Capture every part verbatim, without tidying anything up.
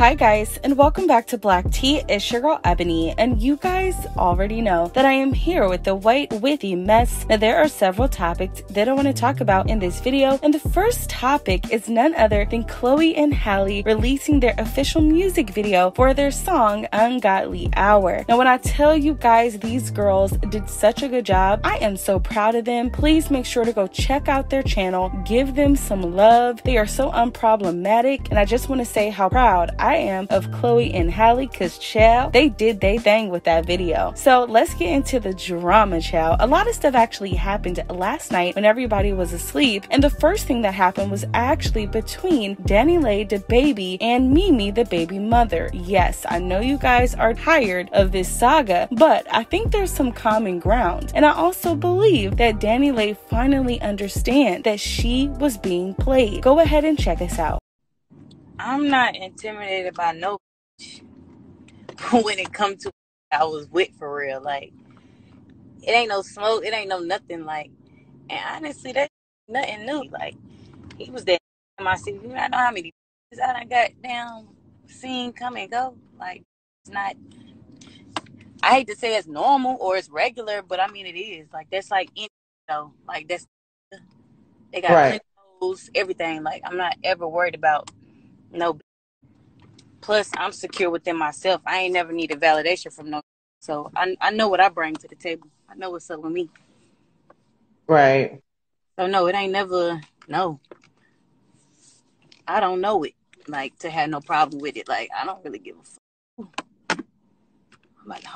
Hi guys, and welcome back to Black Tea. It's your girl Ebony, and you guys already know that I am here with the White Withy Mess. Now there are several topics that I want to talk about in this video, and the first topic is none other than Chlöe and Halle releasing their official music video for their song Ungodly Hour. Now when I tell you guys these girls did such a good job, I am so proud of them. Please make sure to go check out their channel, give them some love. They are so unproblematic, and I just want to say how proud I I am of Chlöe and Halle, cause child, they did they thing with that video. So let's get into the drama, child. A lot of stuff actually happened last night when everybody was asleep, and the first thing that happened was actually between DaniLeigh, DaBaby, and Mimi, the baby mother. Yes, I know you guys are tired of this saga, but I think there's some common ground, and I also believe that DaniLeigh finally understands that she was being played. Go ahead and check us out. I'm not intimidated by no bitch when it comes to I was with for real. Like, it ain't no smoke, it ain't no nothing. Like, and honestly, that's nothing new. Like, he was there in my seat. I know how many bitches I done got down, seen come and go. Like, it's not, I hate to say it's normal or it's regular, but I mean, it is. Like, that's like, you know, like, that's, they got right. Windows, everything. Like, I'm not ever worried about. No. Plus, I'm secure within myself. I ain't never needed validation from no. So I I know what I bring to the table. I know what's up with me. Right. So no, it ain't never no. I don't know it. Like, to have no problem with it. Like, I don't really give a fuck.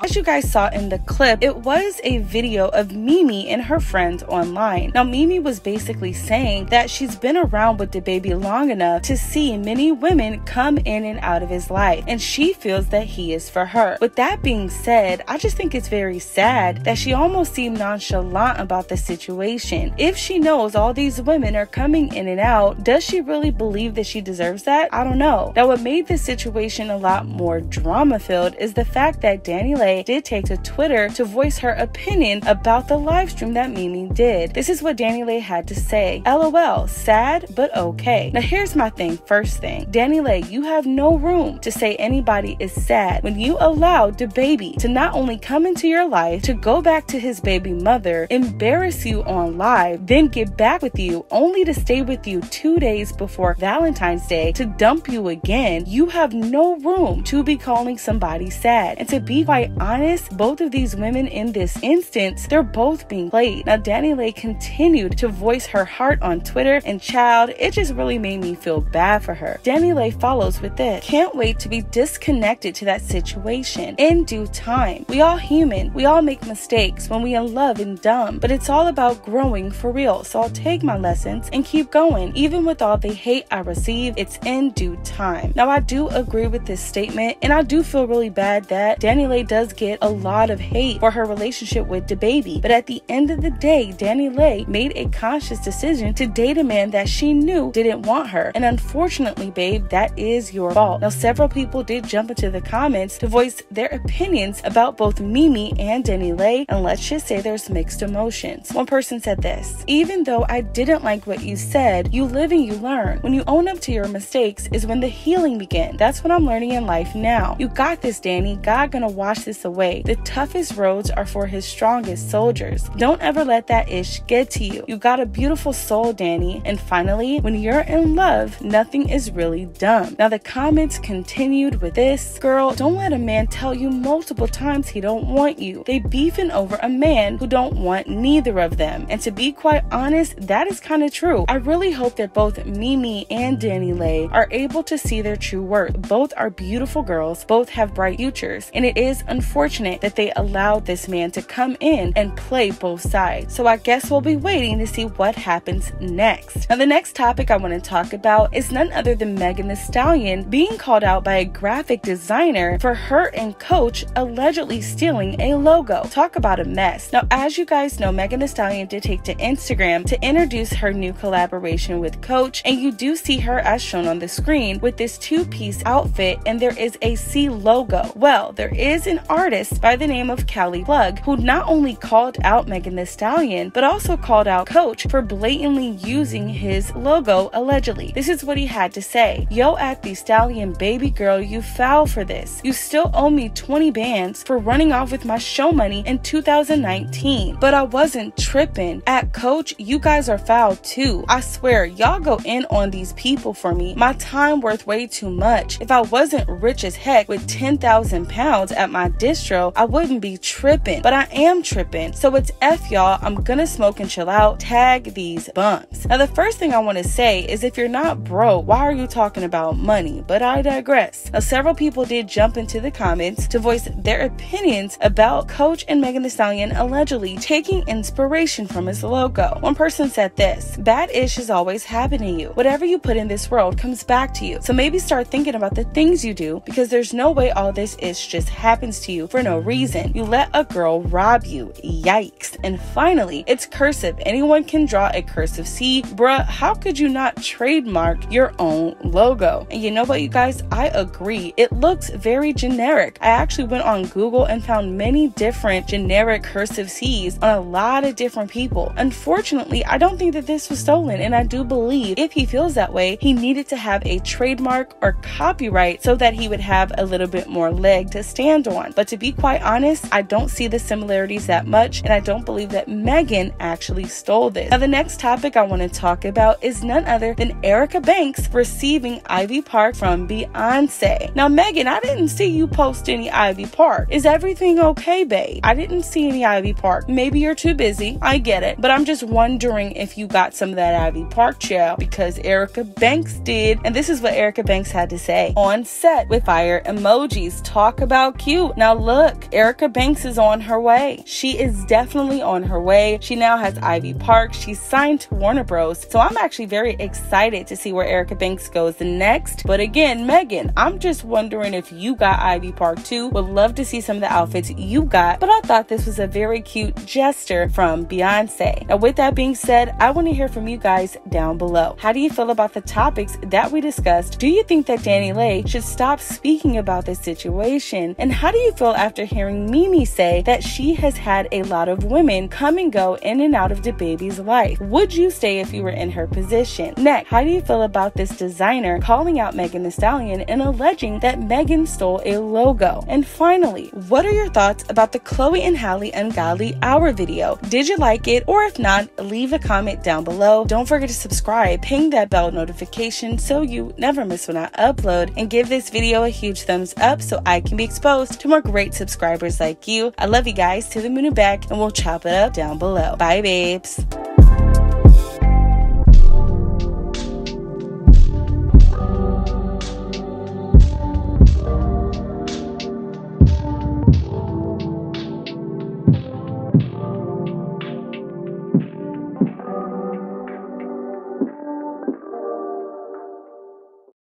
As you guys saw in the clip, it was a video of Mimi and her friends online. Now Mimi was basically saying that she's been around with DaBaby long enough to see many women come in and out of his life, and she feels that he is for her. With that being said, I just think it's very sad that she almost seemed nonchalant about the situation. If she knows all these women are coming in and out, does she really believe that she deserves that? I don't know. Now what made this situation a lot more drama filled is the fact that Dan DaniLeigh did take to Twitter to voice her opinion about the live stream that Mimi did. This is what DaniLeigh had to say. L O L, sad but okay. Now here's my thing. First thing, DaniLeigh, you have no room to say anybody is sad when you allowed DaBaby to not only come into your life, to go back to his baby mother, embarrass you on live, then get back with you only to stay with you two days before Valentine's Day to dump you again. You have no room to be calling somebody sad. And to be quite honest, both of these women in this instance, they're both being played. Now DaniLeigh continued to voice her heart on Twitter, and child, it just really made me feel bad for her. DaniLeigh follows with this: can't wait to be disconnected to that situation in due time. We all human, we all make mistakes when we in love and dumb, but it's all about growing for real, so I'll take my lessons and keep going. Even with all the hate I receive, it's in due time. Now I do agree with this statement, and I do feel really bad that DaniLeigh does get a lot of hate for her relationship with DaBaby, but at the end of the day, DaniLeigh made a conscious decision to date a man that she knew didn't want her, and unfortunately, babe, that is your fault. Now several people did jump into the comments to voice their opinions about both Mimi and DaniLeigh, and let's just say there's mixed emotions. One person said this: even though I didn't like what you said, you live and you learn. When you own up to your mistakes is when the healing begins. That's what I'm learning in life now. You got this, Danny. God gonna wash this away. The toughest roads are for his strongest soldiers. Don't ever let that ish get to you. You got a beautiful soul, Danny. And finally, when you're in love, nothing is really dumb. Now the comments continued with this: girl, don't let a man tell you multiple times he don't want you. They beefing over a man who don't want neither of them. And to be quite honest, that is kind of true. I really hope that both Mimi and DaniLeigh are able to see their true worth. Both are beautiful girls, both have bright futures, and it is It is unfortunate that they allowed this man to come in and play both sides. So I guess we'll be waiting to see what happens next. Now the next topic I want to talk about is none other than Megan Thee Stallion being called out by a graphic designer for her and Coach allegedly stealing a logo. Talk about a mess. Now as you guys know, Megan Thee Stallion did take to Instagram to introduce her new collaboration with Coach, and you do see her as shown on the screen with this two-piece outfit, and there is a C logo. Well, there is is an artist by the name of Callie Plug, who not only called out Megan Thee Stallion, but also called out Coach for blatantly using his logo, allegedly. This is what he had to say. Yo at Thee Stallion, baby girl, you foul for this. You still owe me twenty bands for running off with my show money in two thousand nineteen. But I wasn't tripping. At Coach, you guys are foul too. I swear, y'all go in on these people for me. My time worth way too much. If I wasn't rich as heck with ten thousand pounds at my distro, I wouldn't be tripping. But I am tripping. So it's F y'all. I'm gonna smoke and chill out. Tag these bumps. Now the first thing I want to say is, if you're not broke, why are you talking about money? But I digress. Now several people did jump into the comments to voice their opinions about Coach and Megan Thee Stallion allegedly taking inspiration from his logo. One person said this: bad ish has always happened to you. Whatever you put in this world comes back to you. So maybe start thinking about the things you do, because there's no way all this ish just happens to you for no reason. You let a girl rob you. Yikes. And finally, it's cursive. Anyone can draw a cursive C. Bruh, how could you not trademark your own logo? And you know what, you guys, I agree. It looks very generic. I actually went on Google and found many different generic cursive C's on a lot of different people. Unfortunately, I don't think that this was stolen, and I do believe if he feels that way, he needed to have a trademark or copyright so that he would have a little bit more leg to stand on. But to be quite honest, I don't see the similarities that much, and I don't believe that Megan actually stole this. Now the next topic I want to talk about is none other than Erica Banks receiving Ivy Park from Beyonce. Now Megan, I didn't see you post any Ivy Park. Is everything okay, babe? I didn't see any Ivy Park. Maybe you're too busy, I get it, but I'm just wondering if you got some of that Ivy Park chow, because Erica Banks did. And this is what Erica Banks had to say on set with fire emojis. Talk about cute. Now look, Erica Banks is on her way. She is definitely on her way. She now has Ivy Park. She's signed to Warner Bros. So I'm actually very excited to see where Erica Banks goes next. But again, Megan, I'm just wondering if you got Ivy Park too. Would love to see some of the outfits you got, but I thought this was a very cute gesture from Beyonce. Now with that being said, I want to hear from you guys down below. How do you feel about the topics that we discussed? Do you think that DaniLeigh should stop speaking about this situation? And how do you feel after hearing Mimi say that she has had a lot of women come and go in and out of DaBaby's life? Would you stay if you were in her position? Next, how do you feel about this designer calling out Megan Thee Stallion and alleging that Megan stole a logo? And finally, what are your thoughts about the Chlöe and Halle Ungodly Hour video? Did you like it? Or if not, leave a comment down below. Don't forget to subscribe, ping that bell notification so you never miss when I upload, and give this video a huge thumbs up so I can be exposed to more great subscribers like you. I love you guys to the moon and back, and we'll chop it up down below. Bye babes.